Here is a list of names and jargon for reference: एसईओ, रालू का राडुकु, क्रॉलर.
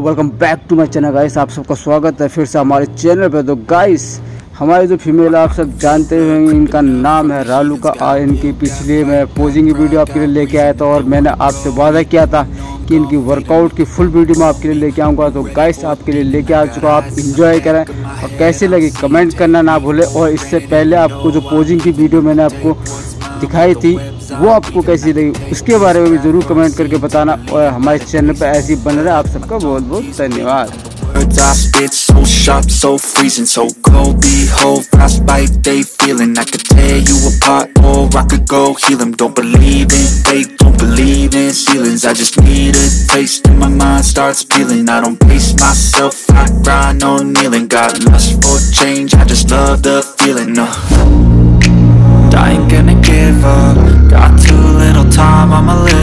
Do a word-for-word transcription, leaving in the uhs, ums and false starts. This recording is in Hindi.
Welcome back to my channel guys, आप सबका स्वागत है फिर से हमारे चैनल पे। तो गाइस हमारे जो फीमेल आप सब जानते होंगे, इनका नाम है रालू का राडुकु। इनकी पिछली मैं पोजिंग की वीडियो आपके लिए लेके आया था और मैंने आपसे वादा किया था कि इनकी वर्कआउट की फुल वीडियो मैं आपके लिए लेके आऊँगा। तो गाइस आपके लिए लेके आ चुका, आप इंजॉय करें और कैसे लगी कमेंट करना ना भूलें। और इससे पहले आपको जो पोजिंग की वीडियो मैंने आपको दिखाई थी वो आपको कैसी लगी उसके बारे में भी ज़रूर कमेंट करके बताना। और हमारे चैनल पर ऐसी बन रहा है, आप सबका बहुत बहुत धन्यवाद। I'm a little